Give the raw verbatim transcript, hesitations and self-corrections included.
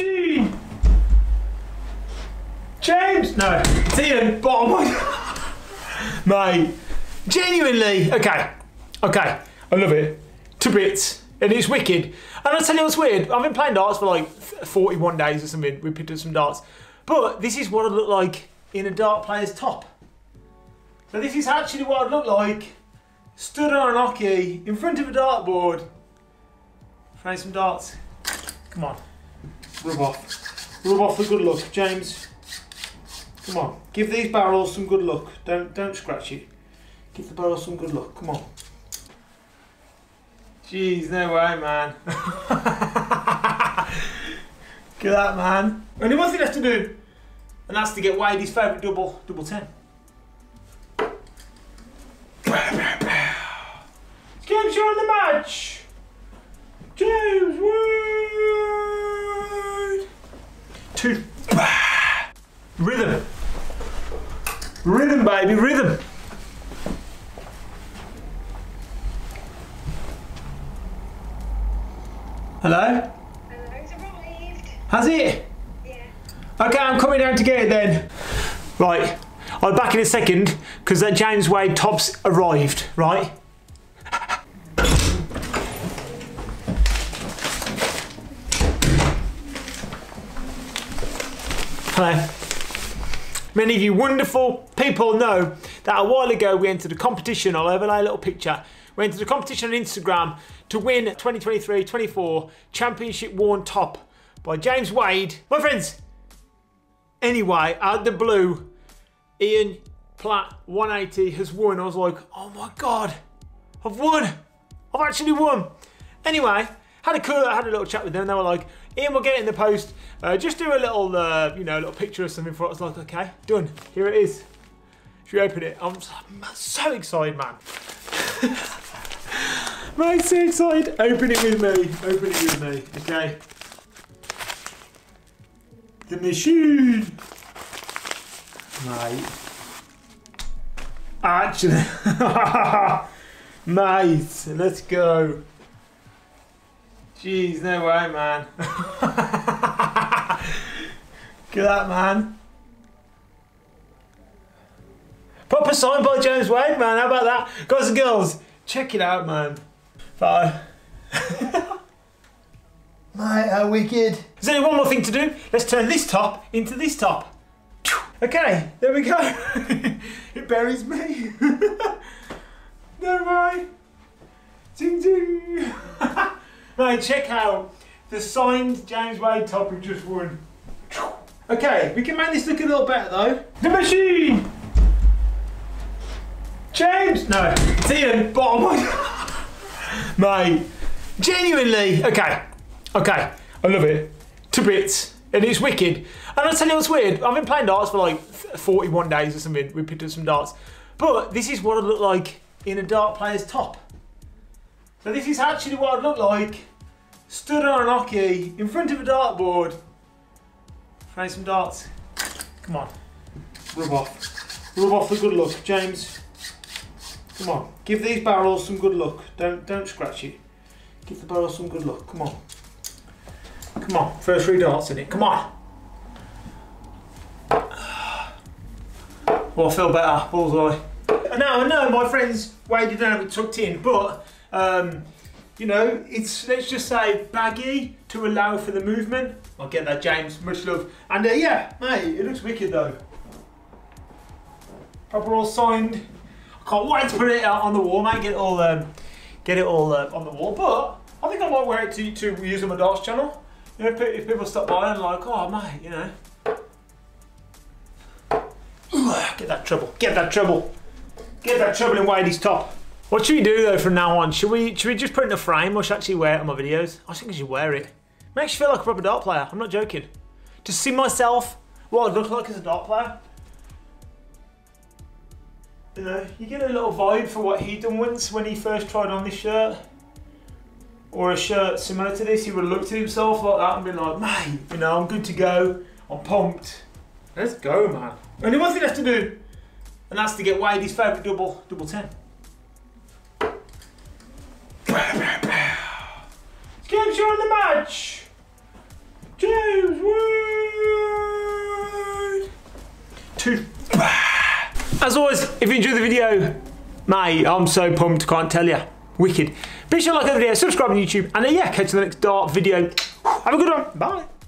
Gee! James! No, it's Ian. Bottom one. Mate. Genuinely. Okay. Okay. I love it. To bits. And it's wicked. And I'll tell you what's weird. I've been playing darts for like forty-one days or something. We picked up some darts. But this is what I look like in a dart player's top. So this is actually what I'd look like stood on an hockey in front of a dartboard playing some darts. Come on. Rub off. Rub off the good luck, James. Come on. Give these barrels some good luck. Don't don't scratch it. Give the barrels some good luck. Come on. Jeez, no way, man. Look at that, man. Only one thing left to do, and that's to get Wade his favourite double, double ten. James, you're on the match. James Wade. Two. Rhythm. Rhythm, baby, rhythm. Hello? Hello, it's arrived. Has it? Yeah. Okay, I'm coming down to get it then. Right, I'll be back in a second because that James Wade top's arrived, right? Hello. Many of you wonderful people know that a while ago we entered a competition. I'll overlay a little picture. We entered a competition on Instagram to win twenty twenty-three twenty-four championship worn top by James Wade. My friends, anyway, out of the blue, Ian Platt one eighty has won. I was like, oh my God, I've won. I've actually won. Anyway, had a cool, I had a little chat with them. They were like, Ian, we'll get it in the post. Uh, just do a little, uh, you know, a little picture or something for it. I was like, okay, done. Here it is. Should we open it? I'm so excited, man. Right, so excited. Open it with me. Open it with me. Okay. The machine. Mate. Actually. Mate. Let's go. Jeez, no way, man. Look at that, man. Proper signed by James Wade, man. How about that? Guys and girls, check it out, man. Bye. Mate, how wicked. There's only one more thing to do. Let's turn this top into this top. Okay, there we go. It buries me. No way. Ding ding. Mate, check out the signed James Wade top we've just won. Okay, we can make this look a little better though. The machine. James! No, it's Ian. Bottom one. Mate. Genuinely. Okay. Okay. I love it. To bits. And it's wicked. And I'll tell you what's weird. I've been playing darts for like forty-one days or something. We picked up some darts. But this is what I look like in a dart player's top. So this is actually what I'd look like stood on an hockey in front of a dartboard playing some darts. Come on. Rub off. Rub off the good luck, James. Come on, give these barrels some good luck. Don't don't scratch it. Give the barrels some good luck. Come on. Come on. First three darts in it. Come on. Well, I feel better. Bullseye. Now I know, my friends, Wade, you don't have it tucked in, but um, you know, it's, let's just say baggy to allow for the movement. I'll get that, James. Much love. And uh, yeah, mate, it looks wicked though. Proper all signed. Can't wait to put it out on the wall, mate. Get it all, um, get it all uh, on the wall. But I think I might wear it to to use on my darts channel. You know, if, if people stop by and like, oh mate, you know, get that treble, get that treble, get that treble in Wadey's top. What should we do though from now on? Should we should we just put it in a frame, or should I actually wear it on my videos? I think I should wear it. Makes you feel like a proper dart player. I'm not joking. To see myself, what I look like as a dart player. You know, you get a little vibe for what he done once when he first tried on this shirt, or a shirt similar to this. He would have looked at himself like that and been like, mate, you know, I'm good to go, I'm pumped. Let's go, man. Only one thing left to do, and that's to get Wade his favourite double, double ten. James, you're on the match. James. two. As always, if you enjoyed the video, mate, I'm so pumped, can't tell you. Wicked. Be sure to like the video, subscribe on YouTube, and uh, yeah, catch you in the next dart video. Have a good one. Bye.